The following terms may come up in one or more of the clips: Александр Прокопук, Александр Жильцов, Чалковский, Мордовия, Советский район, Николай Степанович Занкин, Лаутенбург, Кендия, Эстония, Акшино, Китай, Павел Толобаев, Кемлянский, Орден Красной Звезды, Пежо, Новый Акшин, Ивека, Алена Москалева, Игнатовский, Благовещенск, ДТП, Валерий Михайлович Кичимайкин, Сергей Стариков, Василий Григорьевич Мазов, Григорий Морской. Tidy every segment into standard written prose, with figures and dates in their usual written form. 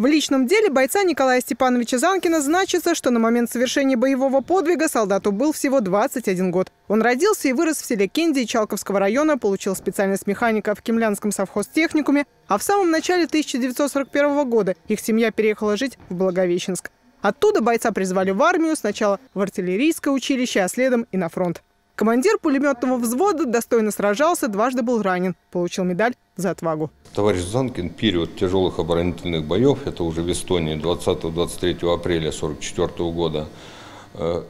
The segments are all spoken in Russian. В личном деле бойца Николая Степановича Занкина значится, что на момент совершения боевого подвига солдату был всего 21 год. Он родился и вырос в селе Кендии Чалковского района, получил специальность механика в Кемлянском совхозтехникуме, а в самом начале 1941 года их семья переехала жить в Благовещенск. Оттуда бойца призвали в армию, сначала в артиллерийское училище, а следом и на фронт. Командир пулеметного взвода достойно сражался, дважды был ранен, получил медаль за отвагу. Товарищ Занкин, период тяжелых оборонительных боев, это уже в Эстонии 20-23 апреля 1944 года,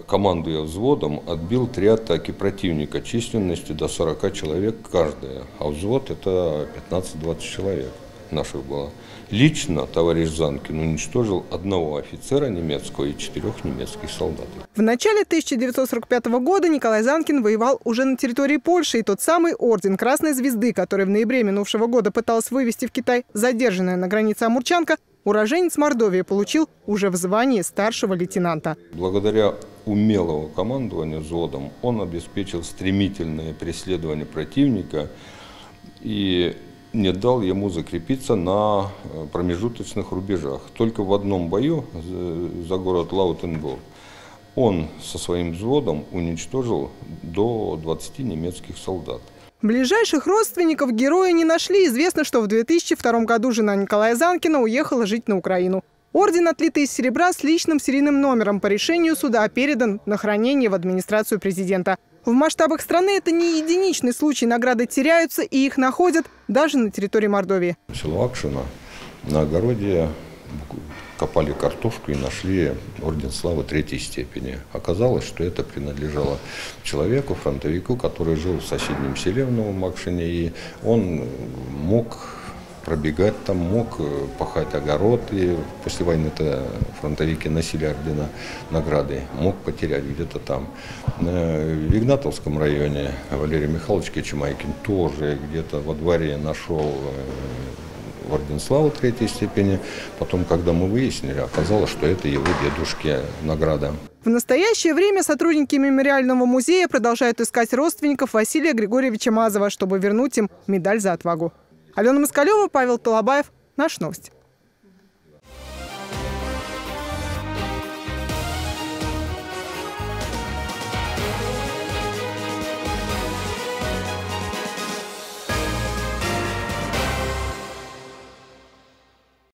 командуя взводом, отбил 3 атаки противника численностью до 40 человек каждая, а взвод это 15-20 человек наших было. Лично товарищ Занкин уничтожил 1 офицера немецкого и 4 немецких солдат. В начале 1945 года Николай Занкин воевал уже на территории Польши, и тот самый Орден Красной Звезды, который в ноябре минувшего года пыталась вывести в Китай задержанная на границе амурчанка, уроженец Мордовии получил уже в звании старшего лейтенанта. Благодаря умелому командованию взводом он обеспечил стремительное преследование противника и не дал ему закрепиться на промежуточных рубежах. Только в одном бою за город Лаутенбург он со своим взводом уничтожил до 20 немецких солдат. Ближайших родственников героя не нашли. Известно, что в 2002 году жена Николая Занкина уехала жить на Украину. Орден, отлитый из серебра, с личным серийным номером, по решению суда передан на хранение в администрацию президента. В масштабах страны это не единичный случай. Награды теряются, и их находят даже на территории Мордовии. В село Акшино на огороде копали картошку и нашли орден славы 3-й степени. Оказалось, что это принадлежало человеку, фронтовику, который жил в соседнем селе в Новом Акшине, и он мог пробегать там, мог пахать огород, и после войны-то фронтовики носили ордена награды, мог потерять где-то там. В Игнатовском районе Валерий Михайлович Кичимайкин тоже где-то во дворе нашел орден славы 3-й степени. Потом, когда мы выяснили, оказалось, что это его дедушке награда. В настоящее время сотрудники мемориального музея продолжают искать родственников Василия Григорьевича Мазова, чтобы вернуть им медаль за отвагу. Алена Москалева, Павел Толобаев. Наши новости.